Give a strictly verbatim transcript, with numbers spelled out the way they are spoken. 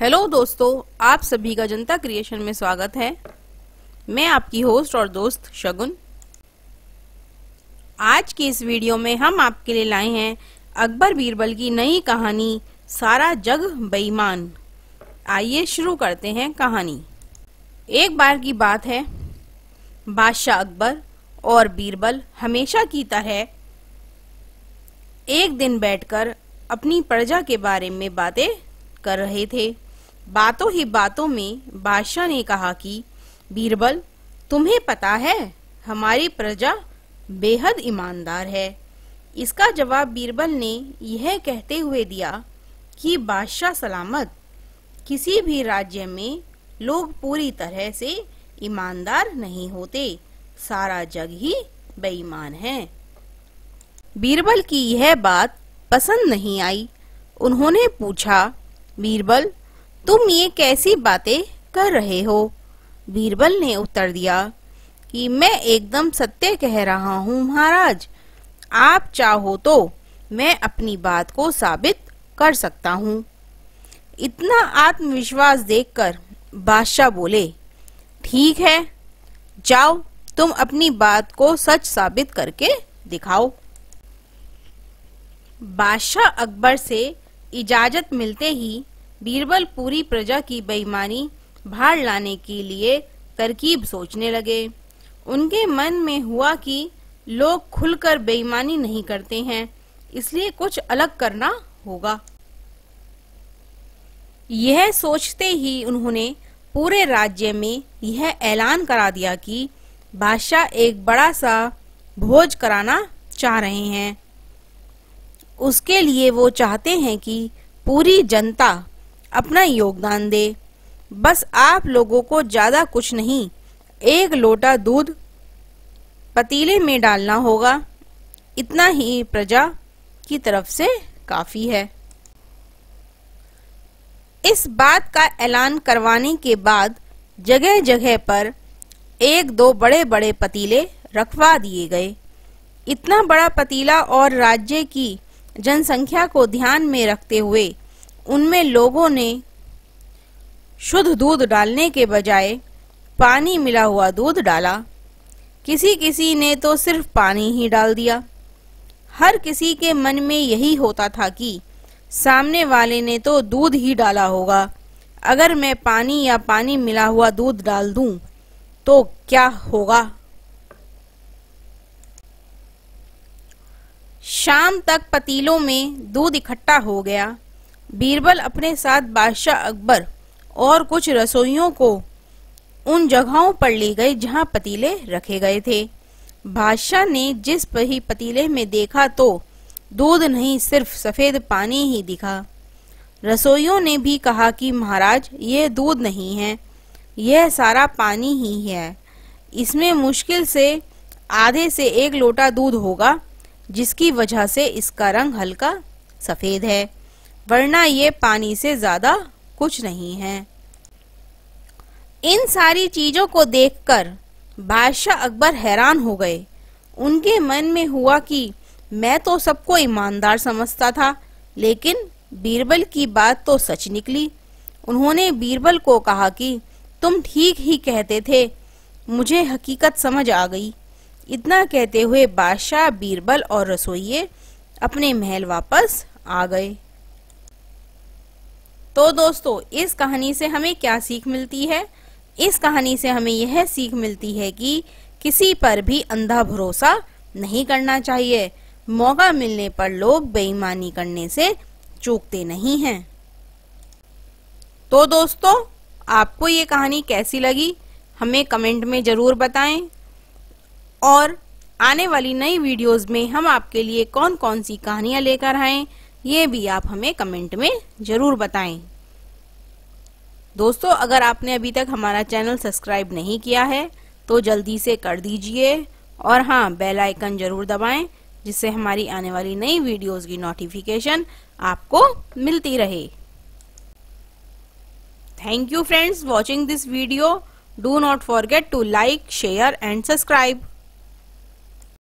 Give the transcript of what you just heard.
Hello दोस्तों, आप सभी का जनता क्रिएशन में स्वागत है। मैं आपकी होस्ट और दोस्त शगुन। आज की इस वीडियो में हम आपके लिए लाए हैं अकबर बीरबल की नई कहानी सारा जग बेईमान। आइए शुरू करते हैं कहानी। एक बार की बात है, बादशाह अकबर और बीरबल हमेशा की तरह एक दिन बैठकर अपनी प्रजा के बारे में बातें कर रहे थे। बातों ही बातों में बादशाह ने कहा कि बीरबल, तुम्हें पता है हमारी प्रजा बेहद ईमानदार है। इसका जवाब बीरबल ने यह कहते हुए दिया कि बादशाह सलामत, किसी भी राज्य में लोग पूरी तरह से ईमानदार नहीं होते, सारा जग ही बेईमान है। बीरबल की यह बात पसंद नहीं आई। उन्होंने पूछा, बीरबल तुम ये कैसी बातें कर रहे हो? बीरबल ने उत्तर दिया कि मैं एकदम सत्य कह रहा हूँ महाराज, आप चाहो तो मैं अपनी बात को साबित कर सकता हूँ। इतना आत्मविश्वास देखकर बादशाह बोले, ठीक है, जाओ तुम अपनी बात को सच साबित करके दिखाओ। बादशाह अकबर से इजाजत मिलते ही बीरबल पूरी प्रजा की बेईमानी भार लाने के लिए तरकीब सोचने लगे। उनके मन में हुआ कि लोग खुलकर बेईमानी नहीं करते हैं, इसलिए कुछ अलग करना होगा। यह सोचते ही उन्होंने पूरे राज्य में यह ऐलान करा दिया कि बादशाह एक बड़ा सा भोज कराना चाह रहे हैं। उसके लिए वो चाहते हैं कि पूरी जनता अपना योगदान दे। बस आप लोगों को ज़्यादा कुछ नहीं, एक लोटा दूध पतीले में डालना होगा, इतना ही प्रजा की तरफ से काफ़ी है। इस बात का ऐलान करवाने के बाद जगह जगह पर एक दो बड़े बड़े पतीले रखवा दिए गए। इतना बड़ा पतीला और राज्य की जनसंख्या को ध्यान में रखते हुए उनमें लोगों ने शुद्ध दूध डालने के बजाय पानी मिला हुआ दूध डाला। किसी किसी ने तो सिर्फ पानी ही डाल दिया। हर किसी के मन में यही होता था कि सामने वाले ने तो दूध ही डाला होगा, अगर मैं पानी या पानी मिला हुआ दूध डाल दूं तो क्या होगा। शाम तक पतीलों में दूध इकट्ठा हो गया। बीरबल अपने साथ बादशाह अकबर और कुछ रसोइयों को उन जगहों पर ले गए जहां पतीले रखे गए थे। बादशाह ने जिस भी पतीले में देखा तो दूध नहीं, सिर्फ सफेद पानी ही दिखा। रसोइयों ने भी कहा कि महाराज, यह दूध नहीं है, यह सारा पानी ही है। इसमें मुश्किल से आधे से एक लोटा दूध होगा, जिसकी वजह से इसका रंग हल्का सफेद है, वरना ये पानी से ज्यादा कुछ नहीं है। इन सारी चीजों को देखकर बादशाह अकबर हैरान हो गए। उनके मन में हुआ कि मैं तो सबको ईमानदार समझता था, लेकिन बीरबल की बात तो सच निकली। उन्होंने बीरबल को कहा कि तुम ठीक ही कहते थे, मुझे हकीकत समझ आ गई। इतना कहते हुए बादशाह, बीरबल और रसोइये अपने महल वापस आ गए। तो दोस्तों, इस कहानी से हमें क्या सीख मिलती है? इस कहानी से हमें यह सीख मिलती है कि किसी पर भी अंधा भरोसा नहीं करना चाहिए। मौका मिलने पर लोग बेईमानी करने से चूकते नहीं हैं। तो दोस्तों, आपको ये कहानी कैसी लगी हमें कमेंट में जरूर बताएं, और आने वाली नई वीडियोस में हम आपके लिए कौन कौन सी कहानियां लेकर आएं, ये भी आप हमें कमेंट में ज़रूर बताएं। दोस्तों, अगर आपने अभी तक हमारा चैनल सब्सक्राइब नहीं किया है तो जल्दी से कर दीजिए, और हाँ, बेल आइकन ज़रूर दबाएं, जिससे हमारी आने वाली नई वीडियोस की नोटिफिकेशन आपको मिलती रहे। Thank you friends watching this video. Do not forget to like, share and subscribe.